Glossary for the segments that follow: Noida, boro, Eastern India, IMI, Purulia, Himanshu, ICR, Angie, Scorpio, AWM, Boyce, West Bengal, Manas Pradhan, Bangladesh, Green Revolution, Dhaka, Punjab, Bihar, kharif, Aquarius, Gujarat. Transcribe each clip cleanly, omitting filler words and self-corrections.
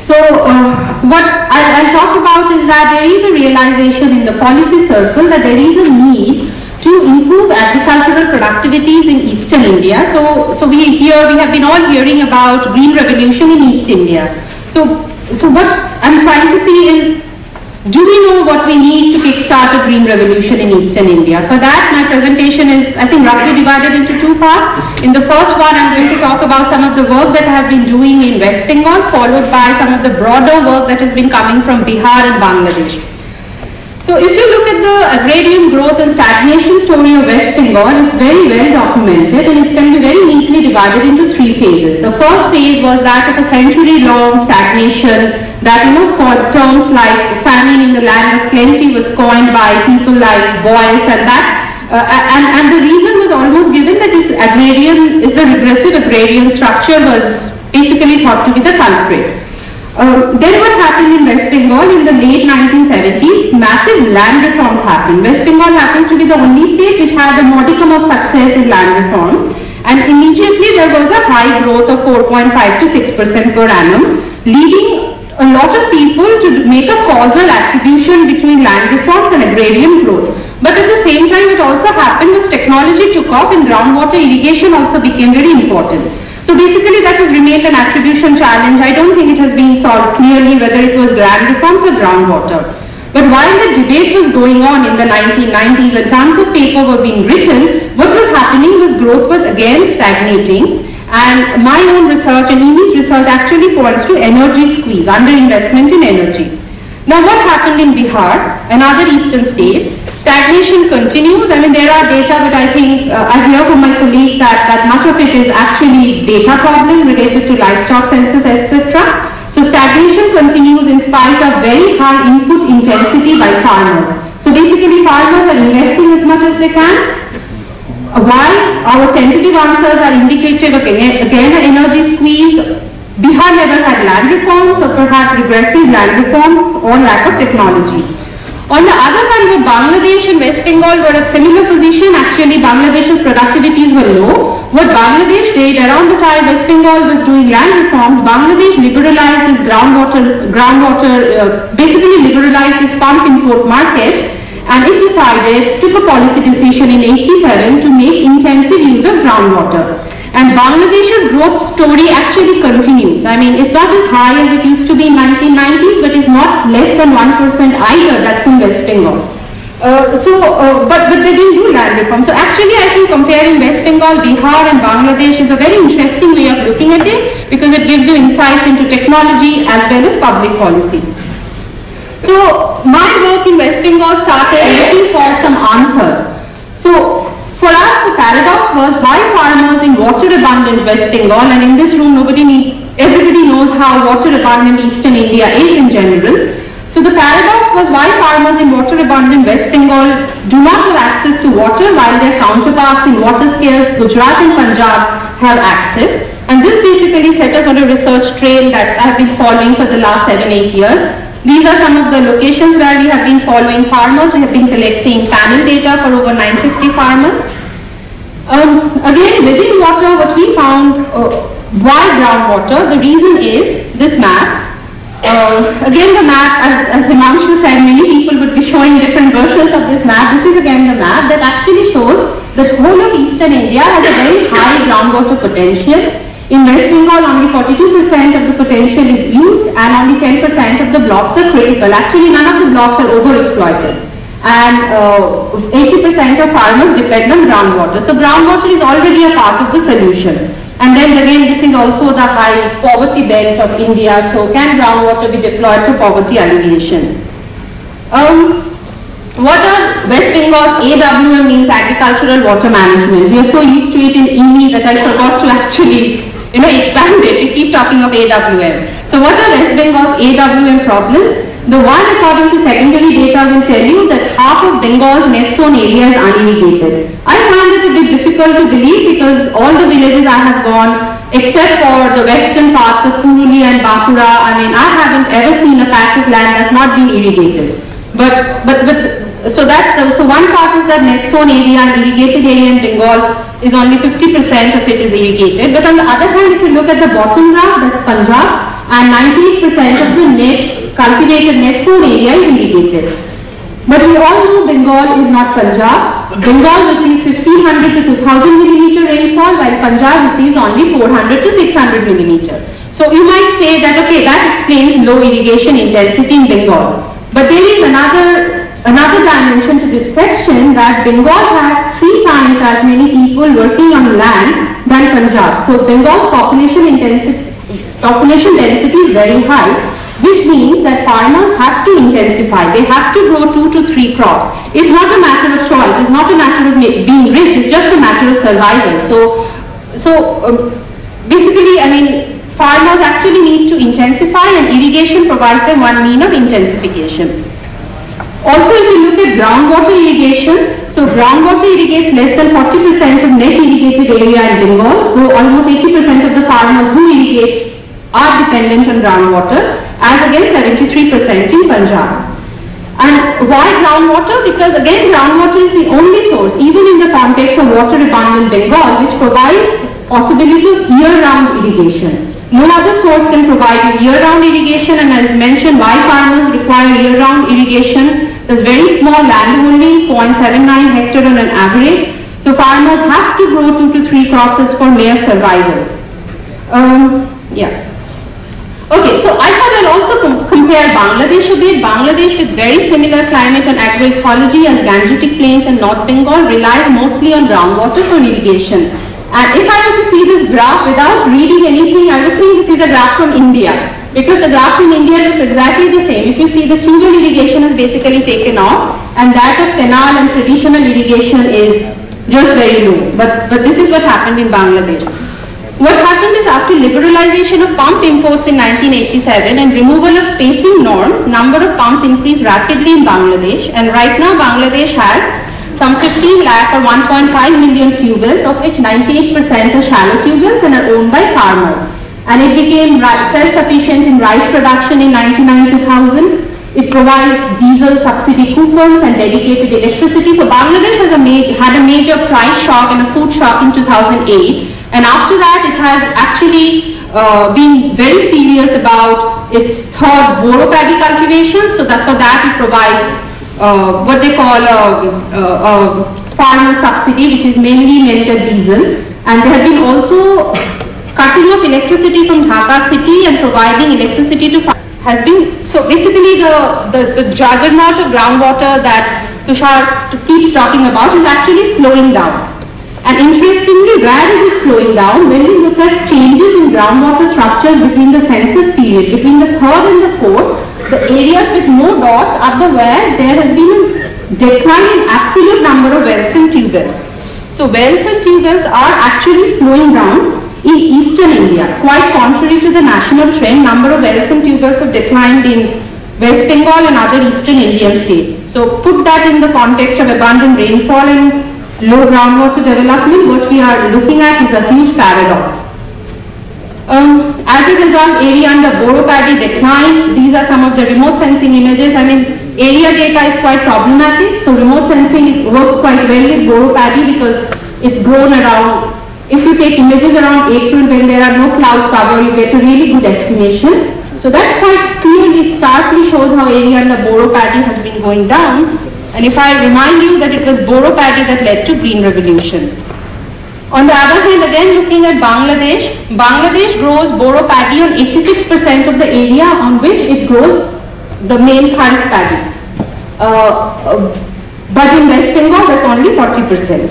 So what I talked about is that there is a realization in the policy circle that there is a need to improve agricultural productivities in Eastern India. So we have been all hearing about green revolution in East India. So what I'm trying to say is, do we know what we need to kickstart a green revolution in Eastern India? For that, my presentation is, I think, roughly divided into two parts. In the first one, I'm going to talk about some of the work that I have been doing in West Bengal, followed by some of the broader work that has been coming from Bihar and Bangladesh. So if you look at the agrarian growth and stagnation story of West Bengal, it's very well documented, and it can be very neatly divided into three phases. The first phase was that of a century-long stagnation, that terms like famine in the land of plenty was coined by people like Boyce, and that and the reason was almost given that the regressive agrarian structure was basically thought to be the culprit. Then what happened in West Bengal in the late 1970s, massive land reforms happened. West Bengal happens to be the only state which had a modicum of success in land reforms, and immediately there was a high growth of 4.5 to 6% per annum, leading a lot of people to make a causal attribution between land reforms and agrarian growth. But at the same time, it also happened as technology took off and groundwater irrigation also became very important. So basically that has remained an attribution challenge. I don't think it has been solved clearly whether it was land reforms or groundwater. But while the debate was going on in the 1990s and tons of paper were being written, what was happening was growth was again stagnating. And my own research and Amy's research actually points to energy squeeze, underinvestment in energy. Now what happened in Bihar, another eastern state? Stagnation continues. I mean, there are data, but I think I hear from my colleagues that much of it is actually data problem related to livestock census, etc. So stagnation continues in spite of very high input intensity by farmers. So basically farmers are investing as much as they can, while our tentative answers are indicative again an energy squeeze. Bihar never had land reforms, or perhaps regressive land reforms, or lack of technology. On the other hand, Bangladesh and West Bengal were at similar position. Actually, Bangladesh's productivities were low. What Bangladesh did around the time West Bengal was doing land reforms, Bangladesh liberalized its basically liberalized its pump import markets. And it decided, took a policy decision in 1987 to make intensive use of groundwater. And Bangladesh's growth story actually continues. I mean, it's not as high as it used to be in 1990s, but it's not less than 1% either. That's in West Bengal. But they didn't do land reform. So actually, I think comparing West Bengal, Bihar and Bangladesh is a very interesting way of looking at it, because it gives you insights into technology as well as public policy. So my work in West Bengal started looking for some answers. So for us the paradox was, why farmers in water abundant West Bengal, and in this room everybody knows how water abundant Eastern India is in general. So the paradox was, why farmers in water abundant West Bengal do not have access to water while their counterparts in water scarce Gujarat and Punjab have access. And this basically set us on a research trail that I have been following for the last 7-8 years. These are some of the locations where we have been following farmers. We have been collecting panel data for over 950 farmers. Again, within water, what we found, why groundwater? The reason is this map. Again, the map, as Himanshu said, many people would be showing different versions of this map. This is again the map that actually shows that whole of Eastern India has a very high groundwater potential. In West Bengal, only 42% of the potential is used, and only 10% of the blocks are critical. Actually, none of the blocks are overexploited, and 80% of farmers depend on groundwater. So groundwater is already a part of the solution. And then again, this is also the high poverty belt of India. So can groundwater be deployed for poverty alleviation? What are West Bengal's AWM means agricultural water management. We are so used to it in IMI that I forgot to actually expand it. We keep talking of AWM. So what are West Bengal's AWM problems? The one, according to secondary data, will tell you that half of Bengal's net zone area is unirrigated. I find it a bit difficult to believe, because all the villages I have gone, except for the western parts of Purulia and Bakura, I mean, I haven't ever seen a patch of land that's not been irrigated. So one part is that net zone area and irrigated area in Bengal is only 50% of it is irrigated. But on the other hand, if you look at the bottom graph, that's Punjab, and 98% of the net cultivated net soil area is irrigated. But we all know Bengal is not Punjab. Bengal receives 1500 to 2000 millimeter rainfall, while Punjab receives only 400 to 600 millimeter. So you might say that okay, that explains low irrigation intensity in Bengal. But there is another dimension to this question, that Bengal has 3 times as many people working on land than Punjab. So Bengal's population density is very high, which means that farmers have to intensify. They have to grow 2 to 3 crops. It's not a matter of choice. It's not a matter of being rich. It's just a matter of survival. So basically, I mean, farmers actually need to intensify, and irrigation provides them one mean of intensification. Also, if you look at groundwater irrigation, so groundwater irrigates less than 40% of net irrigated area in Bengal, though almost 80% of the farmers who irrigate are dependent on groundwater, as against 73% in Punjab. And why groundwater? Because again, groundwater is the only source, even in the context of water-abundant Bengal, which provides possibility of year-round irrigation. No other source can provide year-round irrigation, and as mentioned, why farmers require year-round irrigation. There's very small land holding, 0.79 hectare on an average. So farmers have to grow 2 to 3 crops as for mere survival. Okay, so I thought I'll also compare Bangladesh a bit. Bangladesh, with very similar climate and agroecology as Gangetic Plains and North Bengal, relies mostly on groundwater for irrigation. And if I were to see this graph without reading anything, I would think this is a graph from India, because the graph in India looks exactly the same. If you see, the tubular irrigation has basically taken off, and that of canal and traditional irrigation is just very low. But this is what happened in Bangladesh. What happened is, after liberalization of pump imports in 1987 and removal of spacing norms, number of pumps increased rapidly in Bangladesh, and right now Bangladesh has some 15 lakh or 1.5 million tubules, of which 98% are shallow tubules and are owned by farmers. And it became self-sufficient in rice production in 1999-2000. It provides diesel subsidy coupons and dedicated electricity. So Bangladesh has had a major price shock and a food shock in 2008. And after that, it has actually been very serious about its third boro paddy cultivation. So that for that, it provides what they call a farmer subsidy, which is mainly meant at diesel, and they have been also cutting off electricity from Dhaka city and providing electricity to has been. So basically the juggernaut of groundwater that Tushar keeps talking about is actually slowing down. And interestingly, where is it slowing down? When we look at changes in groundwater structures between the census period, between the 3rd and the 4th, the areas with no dots are the where there has been a decline in absolute number of wells and tubules. So wells and tubules are actually slowing down in Eastern India. Quite contrary to the national trend, number of wells and tubules have declined in West Bengal and other Eastern Indian states. So put that in the context of abundant rainfall and low groundwater development, what we are looking at is a huge paradox. As a result, area under boro paddy declined. These are some of the remote sensing images. I mean, area data is quite problematic. So remote sensing works quite well with boro paddy because it's grown around, if you take images around April when there are no cloud cover, you get a really good estimation. So that quite clearly, starkly shows how area under boro paddy has been going down. And if I remind you that it was boro paddy that led to Green Revolution. On the other hand, again looking at Bangladesh, Bangladesh grows boro paddy on 86% of the area on which it grows the main kharif paddy. But in West Bengal, that's only 40%.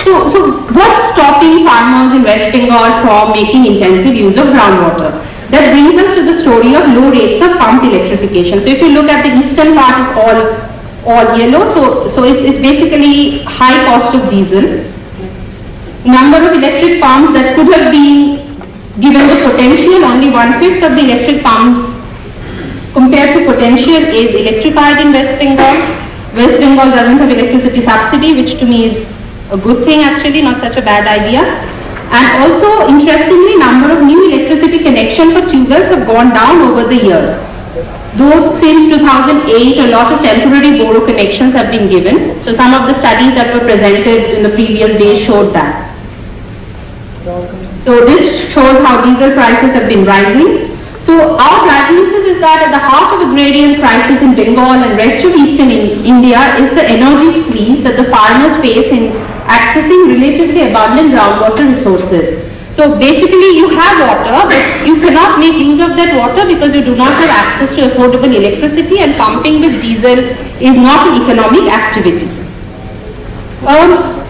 So what's stopping farmers in West Bengal from making intensive use of groundwater? That brings us to the story of low rates of pump electrification. So if you look at the eastern part, it's all yellow, so it's basically high cost of diesel. Number of electric pumps that could have been given the potential, only 1/5 of the electric pumps compared to potential is electrified in West Bengal. West Bengal doesn't have electricity subsidy, which to me is a good thing actually, not such a bad idea. And also, interestingly, number of new electricity connections for tubules have gone down over the years. Though since 2008, a lot of temporary boro connections have been given. So some of the studies that were presented in the previous days showed that. So this shows how diesel prices have been rising. So our diagnosis is that at the heart of agrarian crisis in Bengal and rest of Eastern India is the energy squeeze that the farmers face in accessing relatively abundant groundwater resources. So basically you have water, but you cannot make use of that water because you do not have access to affordable electricity, and pumping with diesel is not an economic activity.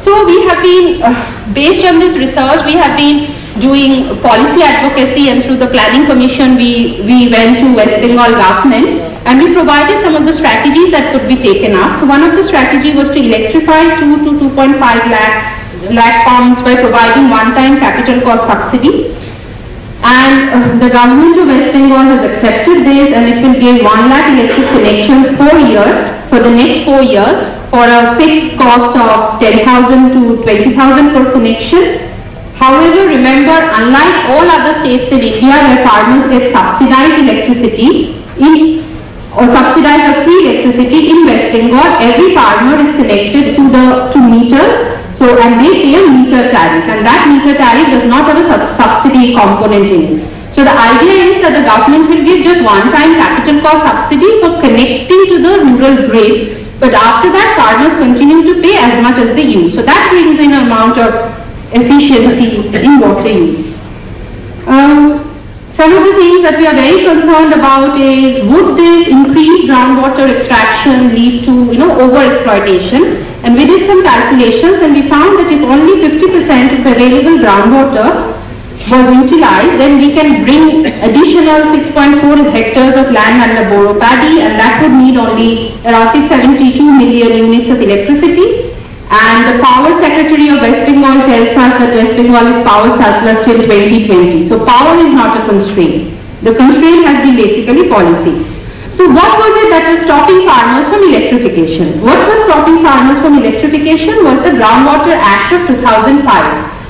So we have been, based on this research, we have been doing policy advocacy, and through the planning commission we went to West Bengal government and we provided some of the strategies that could be taken up. So one of the strategy was to electrify 2 to 2.5 lakh pumps by providing one-time capital cost subsidy, and the government of West Bengal has accepted this, and it will give 1 lakh electric connections per year for the next 4 years for a fixed cost of 10,000 to 20,000 per connection. However, remember, unlike all other states in India where farmers get subsidized electricity or subsidized or free electricity, in West Bengal every farmer is connected to meters, so, and they pay a meter tariff, and that meter tariff does not have a subsidy component in it. So the idea is that the government will give just one-time capital cost subsidy for connecting to the rural grid, but after that farmers continue to pay as much as they use. So that brings in an amount of efficiency in water use. Some of the things that we are very concerned about is, would this increased groundwater extraction lead to over exploitation? And we did some calculations and we found that if only 50% of the available groundwater was utilized, then we can bring additional 6.4 hectares of land under Boro paddy, and that would need only around 672 million units of electricity. And the power secretary of West Bengal tells us that West Bengal is power surplus till 2020. So power is not a constraint. The constraint has been basically policy. So what was it that was stopping farmers from electrification? What was stopping farmers from electrification was the Groundwater Act of 2005.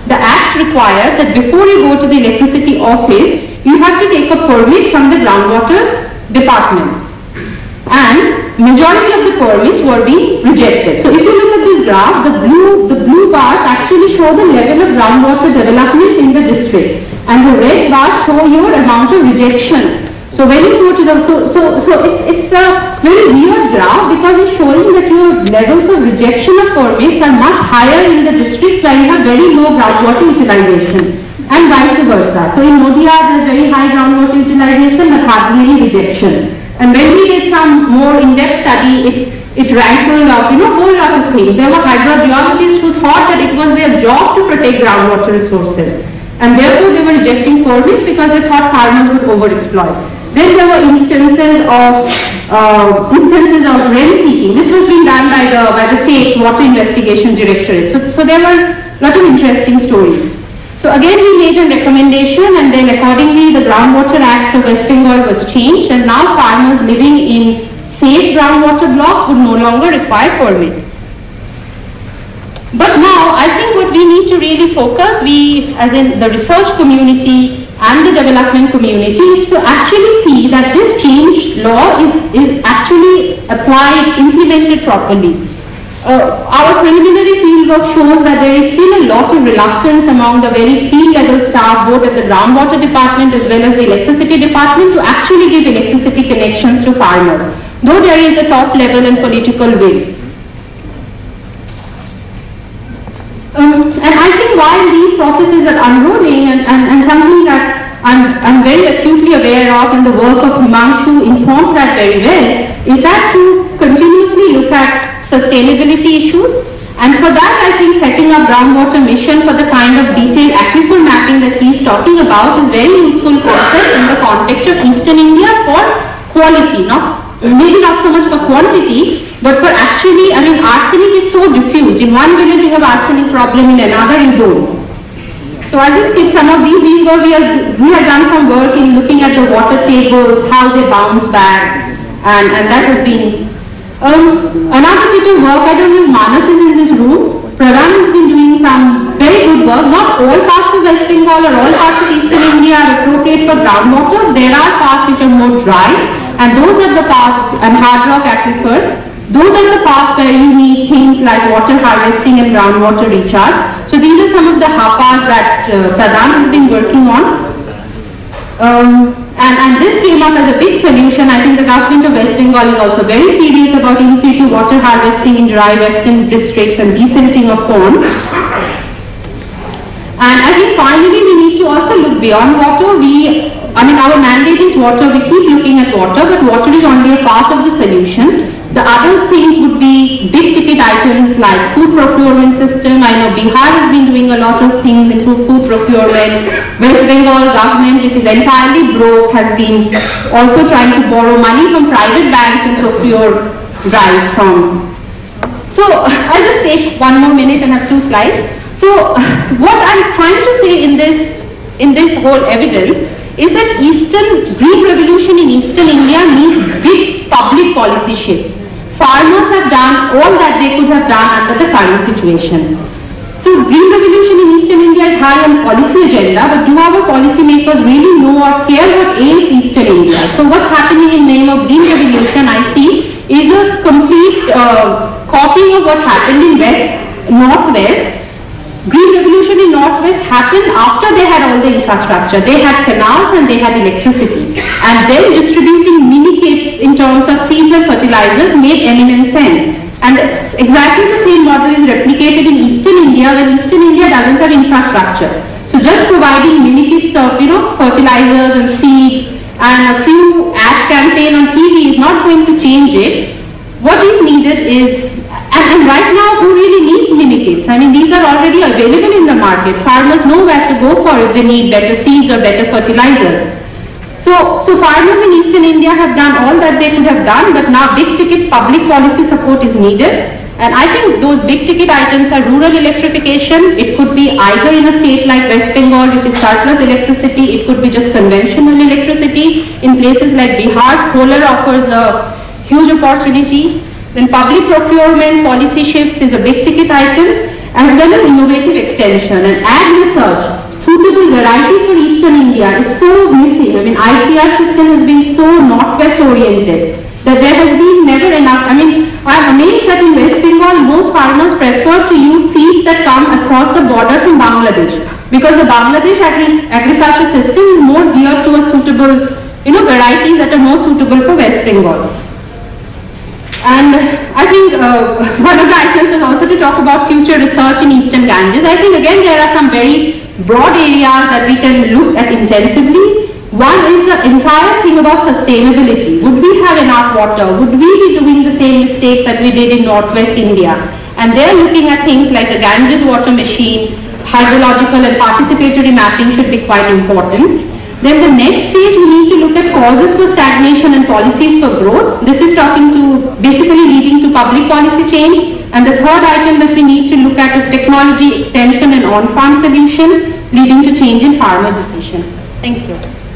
The act required that before you go to the electricity office, you have to take a permit from the groundwater department. And majority of the permits were being rejected. So if you look at this graph, the blue bars actually show the level of groundwater development in the district, and the red bars show your amount of rejection. So when you go to the, it's a very weird graph because it's showing that your levels of rejection of permits are much higher in the districts where you have very low groundwater utilization, and vice versa. So in Noida there's very high groundwater utilization but hardly any rejection. And when we did some more in-depth study, it rankled up, whole lot of things. There were hydrogeologists who thought that it was their job to protect groundwater resources, and therefore they were rejecting permits because they thought farmers would overexploit. Then there were instances of rent seeking. This was being done by the state water investigation directorate. So there were a lot of interesting stories. So again we made a recommendation, and then accordingly the Groundwater Act of West Bengal was changed, and now farmers living in safe groundwater blocks would no longer require permit. But now I think what we need to really focus, we as in the research community and the development community, is to actually see that this changed law is actually applied, implemented properly. Our preliminary fieldwork shows that there is still a lot of reluctance among the very field level staff, both as the groundwater department as well as the electricity department, to actually give electricity connections to farmers, though there is a top level and political will. And I think while these processes are unrolling, and something that I'm very acutely aware of, and the work of Himanshu informs that very well, is that to continuously look at sustainability issues, and for that I think setting up groundwater mission for the kind of detailed aquifer mapping that he is talking about is very useful concept in the context of Eastern India for quality, maybe not so much for quantity, but for actually, arsenic is so diffused. In one village you have arsenic problem, in another you don't. So I'll just skip some of these where we have done some work in looking at the water tables, how they bounce back, and that has been. Another bit of work, I don't know if Manas is in this room, Pradhan has been doing some very good work. Not all parts of West Bengal or all parts of Eastern India are appropriate for groundwater. There are parts which are more dry, and those are the parts, and hard rock aquifer, Those are the parts where you need things like water harvesting and groundwater recharge. So these are some of the HAPAs that Pradhan has been working on. And this came up as a big solution. I think the government of West Bengal is also very serious about in-situ water harvesting in dry western districts and desilting of ponds. And I think finally we need to also look beyond water. Our mandate is water. We keep looking at water, but water is only a part of the solution. The other things would be big ticket items like food procurement system. I know Bihar has been doing a lot of things in food procurement. West Bengal government, which is entirely broke, has been also trying to borrow money from private banks and procure rice from. So I'll just take one more minute and have two slides. So what I'm trying to say in this whole evidence is that Green Revolution in Eastern India needs big public policy shifts. Farmers have done all that they could have done under the current situation. So Green Revolution in Eastern India is high on policy agenda, but do our policymakers really know or care what ails Eastern India? So what's happening in name of Green Revolution, I see, is a complete copying of what happened in Northwest. Green Revolution in Northwest happened after they had all the infrastructure. They had canals and they had electricity. And then distributing mini kits in terms of seeds and fertilizers made eminent sense. And exactly the same model is replicated in Eastern India, when Eastern India doesn't have infrastructure. So just providing mini kits of fertilizers and seeds and a few ad campaign on TV is not going to change it. What is needed is, and right now who really needs mini kits? I mean, these are already available in the market. Farmers know where to go for if they need better seeds or better fertilizers. So farmers in Eastern India have done all that they could have done, but now big ticket public policy support is needed. And I think those big ticket items are rural electrification. It could be either in a state like West Bengal, which is surplus electricity. It could be just conventional electricity. In places like Bihar, solar offers a huge opportunity. Then public procurement policy shifts is a big ticket item, as well as innovative extension and ag research. Suitable varieties for Eastern India is so missing. I mean, ICR system has been so Northwest oriented that there has been never enough. I mean, I'm amazed that in West Bengal, most farmers prefer to use seeds that come across the border from Bangladesh, because the Bangladesh agriculture system is more geared to a suitable, varieties that are more suitable for West Bengal. And I think one of the items was also to talk about future research in Eastern Ganges. I think again there are some very broad areas that we can look at intensively. One is the entire thing about sustainability. Would we have enough water? Would we be doing the same mistakes that we did in Northwest India? And they're looking at things like the Ganges water machine, hydrological and participatory mapping should be quite important. Then the next stage, we need to look at causes for stagnation and policies for growth. This is talking to basically leading to public policy change. And the third item that we need to look at is technology extension and on-farm solution, leading to change in farmer decision. Thank you.